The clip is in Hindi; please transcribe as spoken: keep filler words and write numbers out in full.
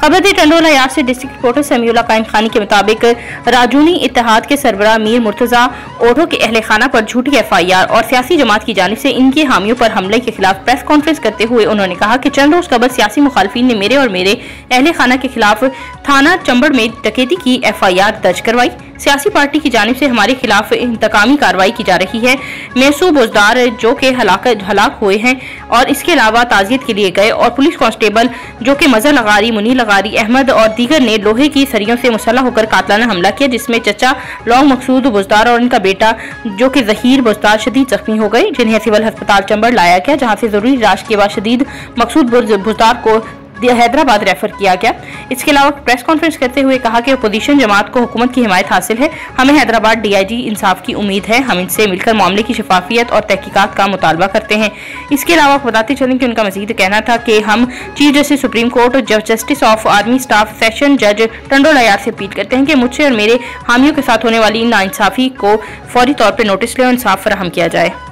खबर थी टंडो अल्लाह यार से। डिस्ट्रिक्ट रिपोर्टर समीउल्लाह कायम खानी के मुताबिक राजूनी इत्तेहाद के सरबरा मीर मुर्तज़ा ओडो के अहल खाना पर झूठी एफ आई आर और सियासी जमात की जानिब से इनके हामियों पर हमले के खिलाफ प्रेस कॉन्फ्रेंस करते हुए उन्होंने कहा कि चंद रोज कबल सियासी मुखालफी ने मेरे और मेरे अहल खाना के खिलाफ थाना चंबड़ में डकैती की एफ आई आर दर्ज करवाई। सियासी पार्टी की जानिब से हमारे खिलाफ इंतकामी कार्रवाई की जा रही है। मैसूर बुजदार जो कि हलाक हुए हैं और इसके अलावा ताजियत के लिए गए और पुलिस कांस्टेबल जो कि मजर लगारी, मुनील अगारी, अहमद और दीगर ने लोहे की सरियों से मुसल्लह होकर कातलाना हमला किया, जिसमें चचा लॉन्ग मकसूद बुजदार और उनका बेटा जो कि जहीर बुजदार शदीद जख्मी हो गए, जिन्हें सिविल अस्पताल चंबड़ लाया गया जहाँ से जरूरी इलाज के बाद शदीद मकसूद बुजदार को हैदराबाद रेफर किया गया। इसके अलावा प्रेस कॉन्फ्रेंस करते हुए कहा कि अपोजिशन जमात को हुकूमत की हिमायत हासिल है। हमें हैदराबाद डी आई जी इंसाफ की उम्मीद है। हम इनसे मिलकर मामले की शफाफियत और तहकीकात का मुतालबा करते हैं। इसके अलावा बताते चलें कि उनका मजीद कहना था कि हम चीफ जस्टिस सुप्रीम कोर्ट और justice of army staff session जज टंडो अल्लाह यार से अपील करते हैं कि मुझसे और मेरे हामियों के साथ होने वाली नाइंसाफ़ी को फौरी तौर पर नोटिस लें और इंसाफ फराहम किया जाए।